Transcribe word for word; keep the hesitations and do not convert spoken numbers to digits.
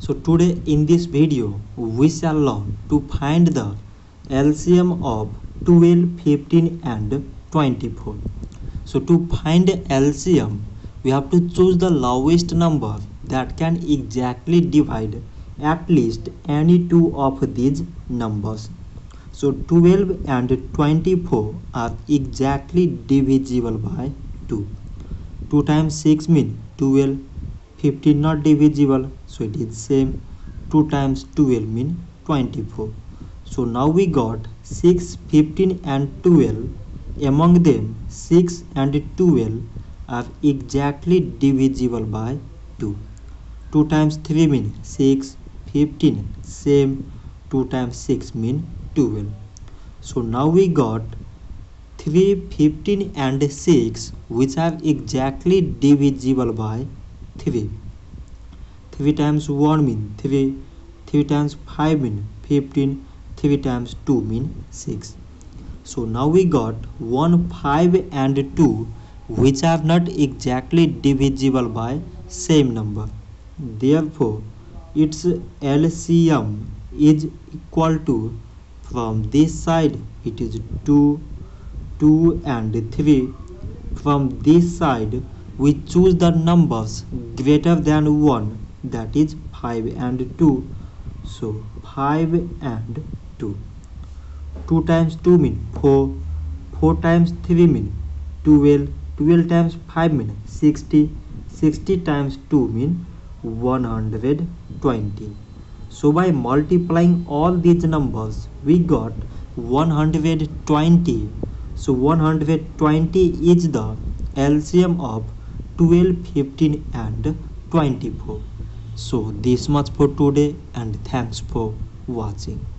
So today in this video we shall learn to find the L C M of twelve, fifteen and twenty-four. So to find L C M we have to choose the lowest number that can exactly divide at least any two of these numbers. So twelve and twenty-four are exactly divisible by two. two times six means twelve. fifteen not divisible, so it is same. two times twelve means twenty-four. So now we got six, fifteen and twelve. Among them six and twelve are exactly divisible by two. two times three means six, fifteen same, two times six means twelve. So now we got three, fifteen and six, which are exactly divisible by three. three times one means three, three times five means fifteen, three times two means six. So now we got one, five and two, which are not exactly divisible by same number. Therefore, its L C M is equal to, from this side it is two, two and three. From this side we choose the numbers greater than one, that is five and two. So five and two. two times two means four, four times three means twelve, twelve times five means sixty, sixty times two means one hundred twenty. So by multiplying all these numbers we got one hundred twenty. So one hundred twenty is the L C M of twelve, fifteen and twenty-four. So this much for today, and thanks for watching.